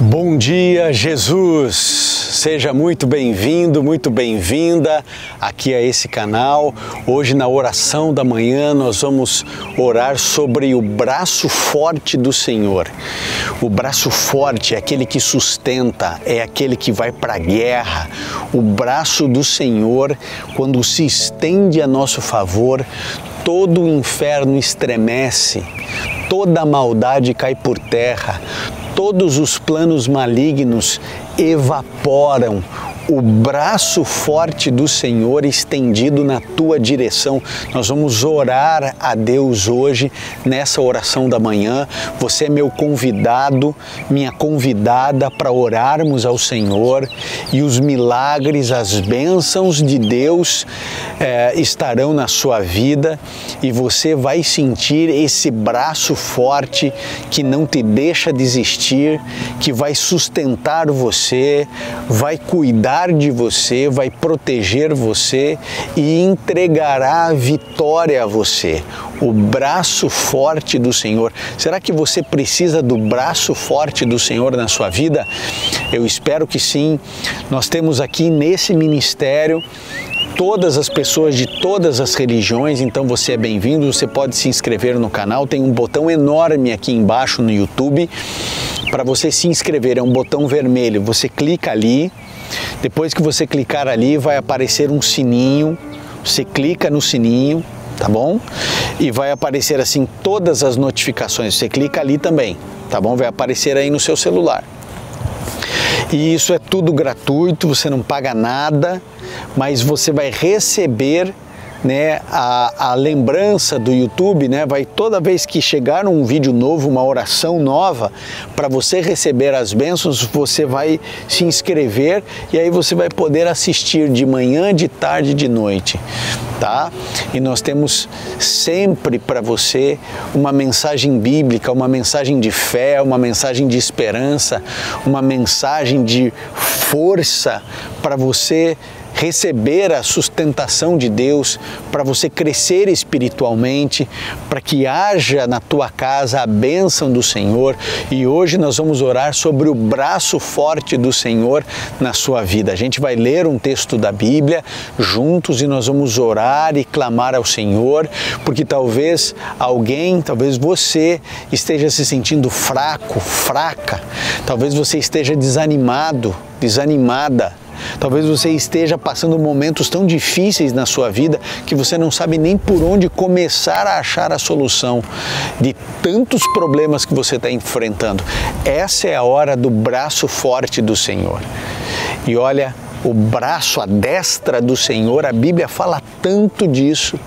Bom dia, Jesus! Seja muito bem-vindo, muito bem-vinda aqui a esse canal. Hoje na oração da manhã nós vamos orar sobre o braço forte do Senhor. O braço forte é aquele que sustenta, é aquele que vai para a guerra. O braço do Senhor, quando se estende a nosso favor, todo o inferno estremece, toda a maldade cai por terra, todos os planos malignos evaporam. O braço forte do Senhor estendido na tua direção. Nós vamos orar a Deus hoje nessa oração da manhã. Você é meu convidado, minha convidada para orarmos ao Senhor, e os milagres, as bênçãos de Deus estarão na sua vida, e você vai sentir esse braço forte que não te deixa desistir, que vai sustentar você, vai cuidar de você, vai proteger você e entregará a vitória a você. O braço forte do Senhor. Será que você precisa do braço forte do Senhor na sua vida? Eu espero que sim. Nós temos aqui nesse ministério todas as pessoas de todas as religiões, então você é bem-vindo. Você pode se inscrever no canal, tem um botão enorme aqui embaixo no YouTube para você se inscrever, é um botão vermelho, você clica ali. Depois que você clicar ali, vai aparecer um sininho, você clica no sininho, tá bom? E vai aparecer assim todas as notificações, você clica ali também, tá bom? Vai aparecer aí no seu celular. E isso é tudo gratuito, você não paga nada, mas você vai receber, né, a lembrança do YouTube, né, vai toda vez que chegar um vídeo novo, uma oração nova, para você receber as bênçãos, você vai se inscrever e aí você vai poder assistir de manhã, de tarde, de noite, tá? E nós temos sempre para você uma mensagem bíblica, uma mensagem de fé, uma mensagem de esperança, uma mensagem de força para você receber a sustentação de Deus, para você crescer espiritualmente, para que haja na tua casa a bênção do Senhor. E hoje nós vamos orar sobre o braço forte do Senhor na sua vida. A gente vai ler um texto da Bíblia juntos e nós vamos orar e clamar ao Senhor, porque talvez alguém, talvez você esteja se sentindo fraco, fraca, talvez você esteja desanimado, desanimada. Talvez você esteja passando momentos tão difíceis na sua vida que você não sabe nem por onde começar a achar a solução de tantos problemas que você está enfrentando. Essa é a hora do braço forte do Senhor. E olha, o braço, a destra do Senhor, a Bíblia fala tanto disso,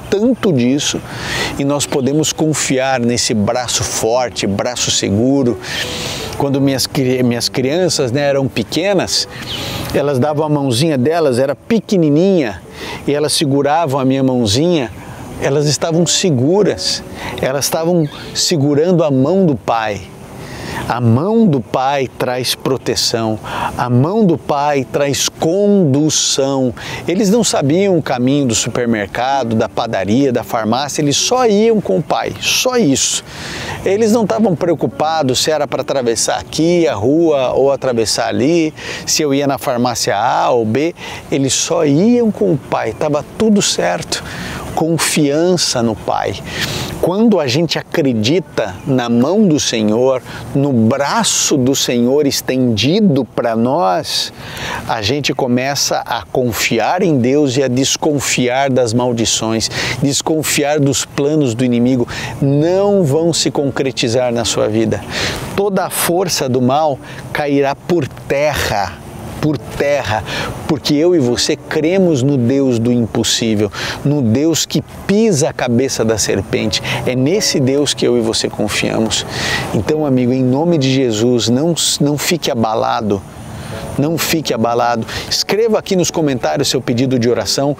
e nós podemos confiar nesse braço forte, braço seguro. Quando minhas crianças, né, eram pequenas, elas davam a mãozinha delas, era pequenininha, e elas seguravam a minha mãozinha, elas estavam seguras, elas estavam segurando a mão do Pai. A mão do Pai traz proteção, a mão do Pai traz condução. Eles não sabiam o caminho do supermercado, da padaria, da farmácia, eles só iam com o Pai, só isso. Eles não estavam preocupados se era para atravessar aqui a rua ou atravessar ali, se eu ia na farmácia A ou B, eles só iam com o Pai, estava tudo certo. Confiança no Pai. Quando a gente acredita na mão do Senhor, no braço do Senhor estendido para nós, a gente começa a confiar em Deus e a desconfiar das maldições, desconfiar dos planos do inimigo. Não vão se concretizar na sua vida. Toda a força do mal cairá por terra. Por terra, porque eu e você cremos no Deus do impossível, no Deus que pisa a cabeça da serpente. É nesse Deus que eu e você confiamos. Então, amigo, em nome de Jesus, não fique abalado. Não fique abalado. Escreva aqui nos comentários seu pedido de oração,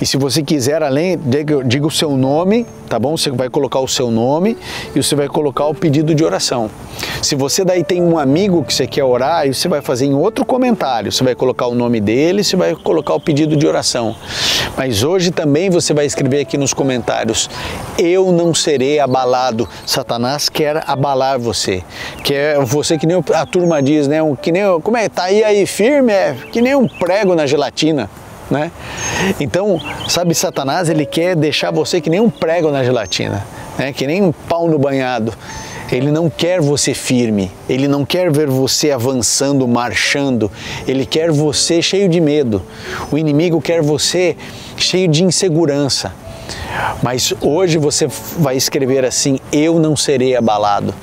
e se você quiser, além, diga o seu nome tá bom? Você vai colocar o seu nome e você vai colocar o pedido de oração. Se você daí tem um amigo que você quer orar, você vai fazer em outro comentário, você vai colocar o nome dele, você vai colocar o pedido de oração. Mas hoje também você vai escrever aqui nos comentários: eu não serei abalado. Satanás quer abalar você, quer você que nem a turma diz, né? Que nem, como é? Tá aí firme, é que nem um prego na gelatina, né? Então, sabe, Satanás, ele quer deixar você que nem um prego na gelatina, né? Que nem um pau no banhado. Ele não quer você firme, ele não quer ver você avançando, marchando, ele quer você cheio de medo. O inimigo quer você cheio de insegurança. Mas hoje você vai escrever assim: eu não serei abalado.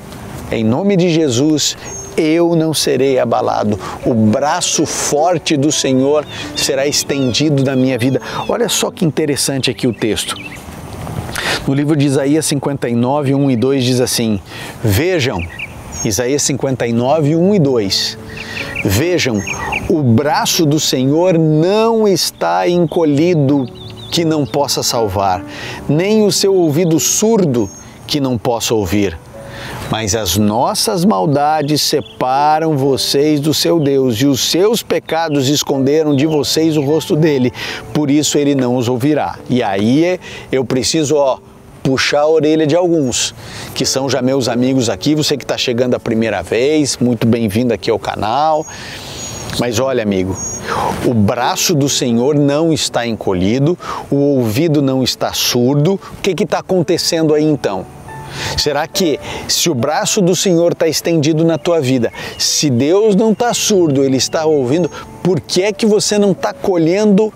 Em nome de Jesus, eu não serei abalado. O braço forte do Senhor será estendido na minha vida. Olha só que interessante aqui o texto. No livro de Isaías 59, 1 e 2 diz assim: vejam, Isaías 59, 1 e 2, vejam, o braço do Senhor não está encolhido que não possa salvar, nem o seu ouvido surdo que não possa ouvir. Mas as nossas maldades separam vocês do seu Deus, e os seus pecados esconderam de vocês o rosto dele, por isso ele não os ouvirá. E aí eu preciso, puxar a orelha de alguns, que são já meus amigos aqui. Você que está chegando a primeira vez, muito bem-vindo aqui ao canal. Mas olha, amigo, o braço do Senhor não está encolhido, o ouvido não está surdo. O que está acontecendo aí então? Será que, se o braço do Senhor está estendido na tua vida, se Deus não está surdo, Ele está ouvindo, por que é que você não está colhendo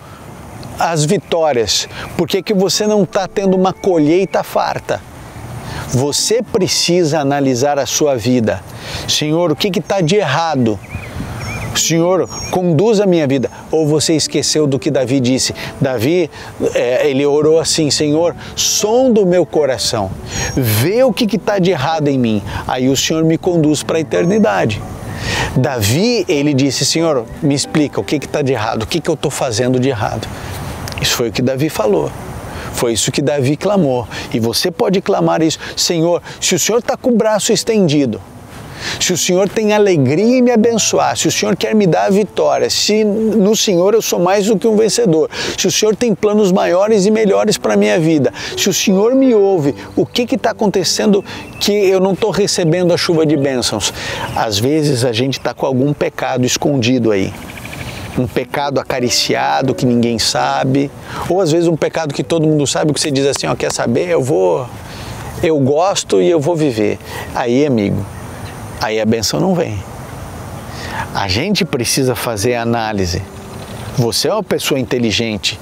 as vitórias? Por que é que você não está tendo uma colheita farta? Você precisa analisar a sua vida. Senhor, o que está de errado? Senhor, conduz a minha vida. Ou você esqueceu do que Davi disse? Davi, ele orou assim: Senhor, sonda o meu coração, vê o que está de errado em mim, aí o Senhor me conduz para a eternidade. Davi, ele disse: Senhor, me explica o que está de errado, o que eu estou fazendo de errado. Isso foi o que Davi falou. Foi isso que Davi clamou. E você pode clamar isso: Senhor, se o Senhor está com o braço estendido, se o Senhor tem alegria em me abençoar, se o Senhor quer me dar a vitória, se no Senhor eu sou mais do que um vencedor, se o Senhor tem planos maiores e melhores para a minha vida, se o Senhor me ouve, o que está acontecendo que eu não estou recebendo a chuva de bênçãos? Às vezes a gente está com algum pecado escondido aí, um pecado acariciado que ninguém sabe, ou às vezes um pecado que todo mundo sabe, que você diz assim: quer saber, eu gosto e eu vou viver. Aí, amigo, aí a benção não vem. A gente precisa fazer a análise. Você é uma pessoa inteligente,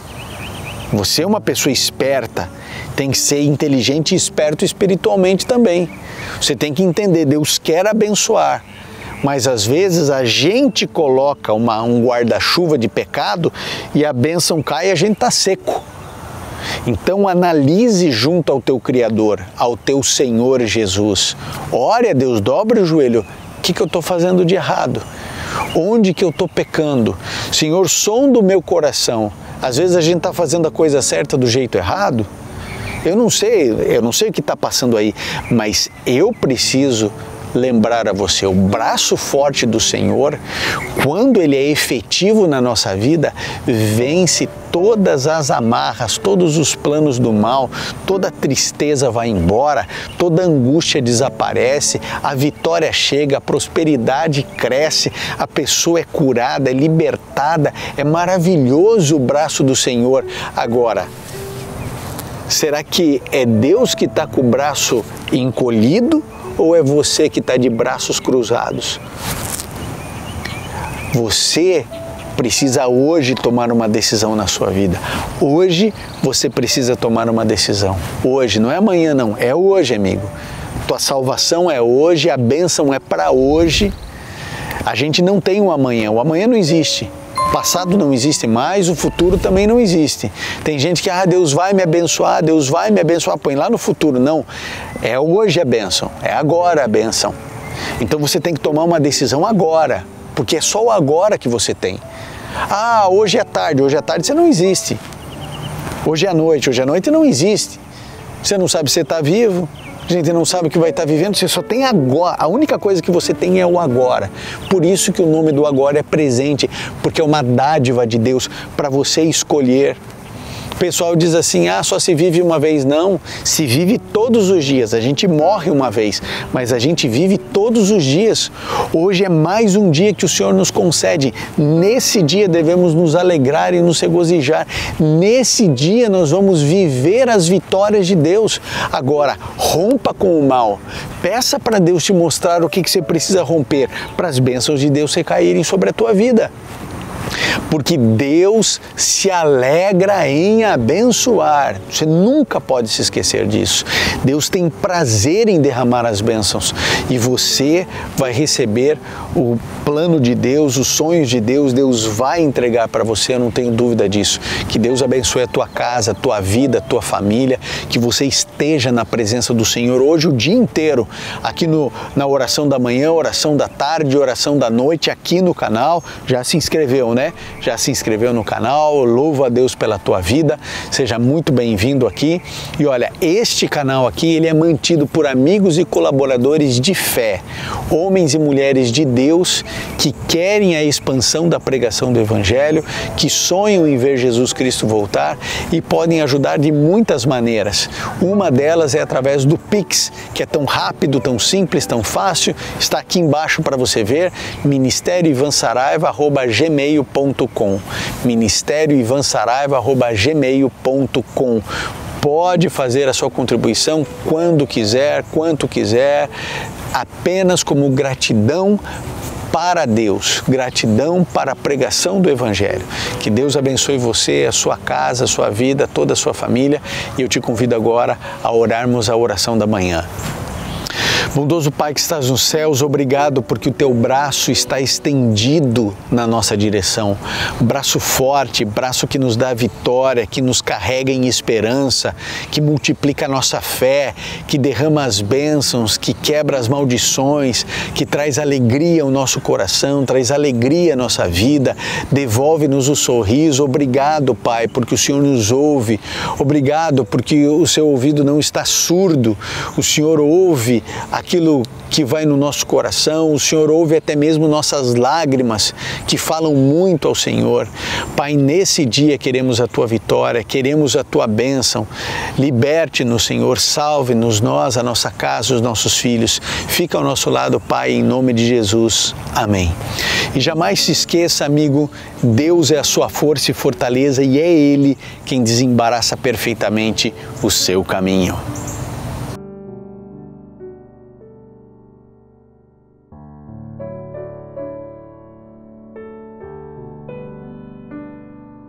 você é uma pessoa esperta, tem que ser inteligente e esperto espiritualmente também. Você tem que entender, Deus quer abençoar, mas às vezes a gente coloca um guarda-chuva de pecado e a benção cai e a gente está seco. Então analise junto ao teu Criador, ao teu Senhor Jesus. Ore a Deus, dobre o joelho. O que eu estou fazendo de errado? Onde que eu estou pecando? Senhor, sonda o meu coração. Às vezes a gente está fazendo a coisa certa do jeito errado. Eu não sei o que está passando aí, mas eu preciso lembrar a você: o braço forte do Senhor, quando ele é efetivo na nossa vida, vence todas as amarras, todos os planos do mal, toda tristeza vai embora, toda angústia desaparece, a vitória chega, a prosperidade cresce, a pessoa é curada, é libertada. É maravilhoso o braço do Senhor. Agora, será que é Deus que está com o braço encolhido? Ou é você que está de braços cruzados? Você precisa hoje tomar uma decisão na sua vida. Hoje você precisa tomar uma decisão. Hoje, não é amanhã não, é hoje, amigo. Tua salvação é hoje, a bênção é para hoje. A gente não tem um amanhã, o amanhã não existe. O passado não existe mais, o futuro também não existe. Tem gente que, Deus vai me abençoar, Deus vai me abençoar, põe lá no futuro. Não, é hoje a bênção, é agora a bênção. Então você tem que tomar uma decisão agora, porque é só o agora que você tem. Hoje é tarde você não existe. Hoje é noite não existe. Você não sabe se você está vivo, a gente não sabe o que vai estar vivendo, você só tem agora. A única coisa que você tem é o agora. Por isso que o nome do agora é presente, porque é uma dádiva de Deus para você escolher. O pessoal diz assim, ah, só se vive uma vez. Não, se vive todos os dias. A gente morre uma vez, mas a gente vive todos os dias. Hoje é mais um dia que o Senhor nos concede. Nesse dia devemos nos alegrar e nos regozijar. Nesse dia nós vamos viver as vitórias de Deus. Agora, rompa com o mal. Peça para Deus te mostrar o que você precisa romper para as bênçãos de Deus recaírem sobre a tua vida. Porque Deus se alegra em abençoar. Você nunca pode se esquecer disso. Deus tem prazer em derramar as bênçãos. E você vai receber o plano de Deus, os sonhos de Deus. Deus vai entregar para você, eu não tenho dúvida disso. Que Deus abençoe a tua casa, a tua vida, a tua família. Que você esteja na presença do Senhor hoje o dia inteiro. Aqui na oração da manhã, oração da tarde, oração da noite, aqui no canal. Já se inscreveu, né? Já se inscreveu no canal, louvo a Deus pela tua vida, seja muito bem-vindo aqui. E olha, este canal aqui, ele é mantido por amigos e colaboradores de fé, homens e mulheres de Deus que querem a expansão da pregação do Evangelho, que sonham em ver Jesus Cristo voltar e podem ajudar de muitas maneiras. Uma delas é através do PIX, que é tão rápido, tão simples, tão fácil, está aqui embaixo para você ver, ministérioivansaraiva@gmail.com, ministérioivansaraiva@gmail.com. Pode fazer a sua contribuição quando quiser, quanto quiser, apenas como gratidão para Deus, gratidão para a pregação do Evangelho. Que Deus abençoe você, a sua casa, a sua vida, toda a sua família. E eu te convido agora a orarmos a oração da manhã. Bondoso Pai que estás nos céus, obrigado porque o teu braço está estendido na nossa direção. Braço forte, braço que nos dá vitória, que nos carrega em esperança, que multiplica a nossa fé, que derrama as bênçãos, que quebra as maldições, que traz alegria ao nosso coração, traz alegria à nossa vida, devolve-nos o sorriso. Obrigado, Pai, porque o Senhor nos ouve. Obrigado porque o seu ouvido não está surdo, o Senhor ouve aquilo que vai no nosso coração, o Senhor ouve até mesmo nossas lágrimas, que falam muito ao Senhor. Pai, nesse dia queremos a tua vitória, queremos a tua bênção. Liberte-nos, Senhor, salve-nos nós, a nossa casa, os nossos filhos. Fica ao nosso lado, Pai, em nome de Jesus. Amém. E jamais se esqueça, amigo, Deus é a sua força e fortaleza e é Ele quem desembaraça perfeitamente o seu caminho.